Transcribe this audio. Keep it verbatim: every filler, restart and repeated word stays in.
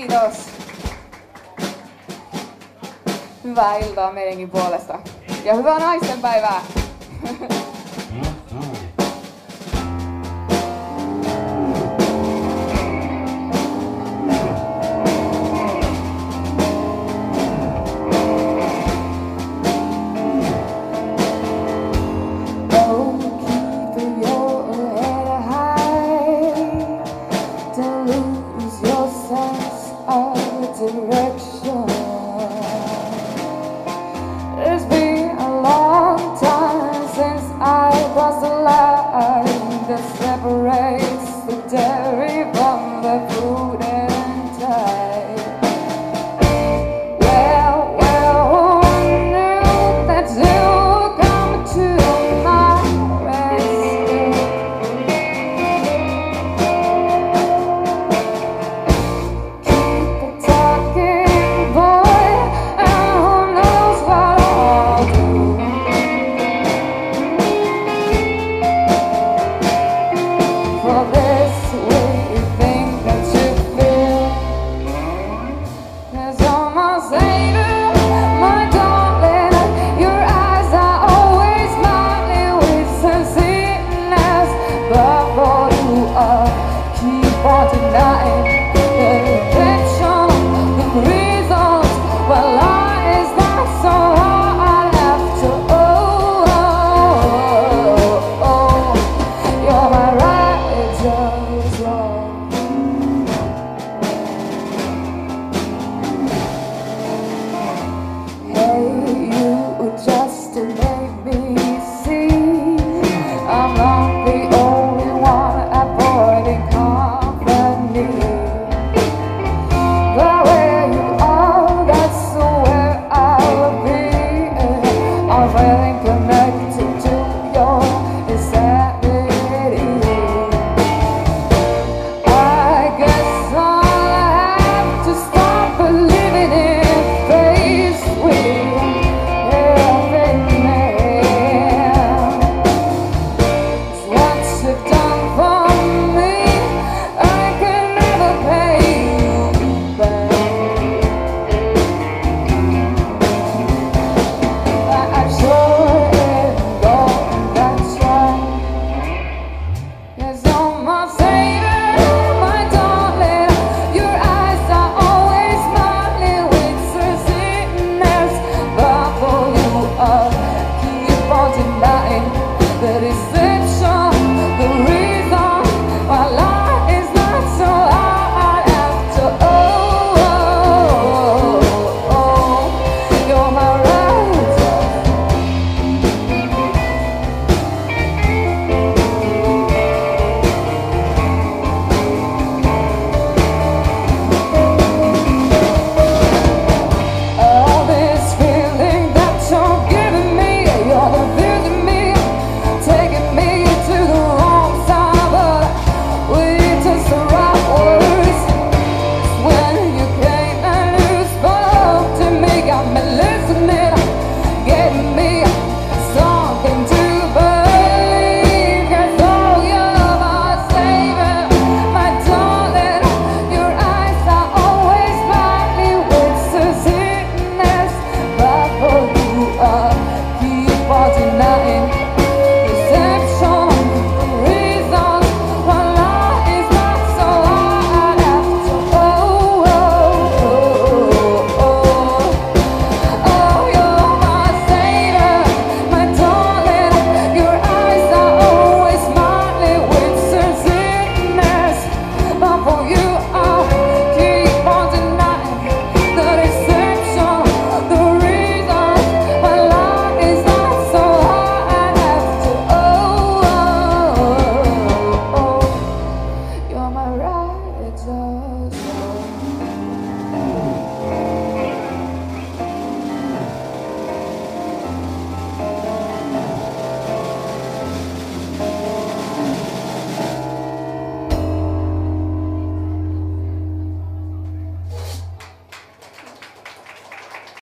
Kiitos. Hyvää iltaa meidänkin puolesta. Ja hyvää naisten päivää. Separates the dead.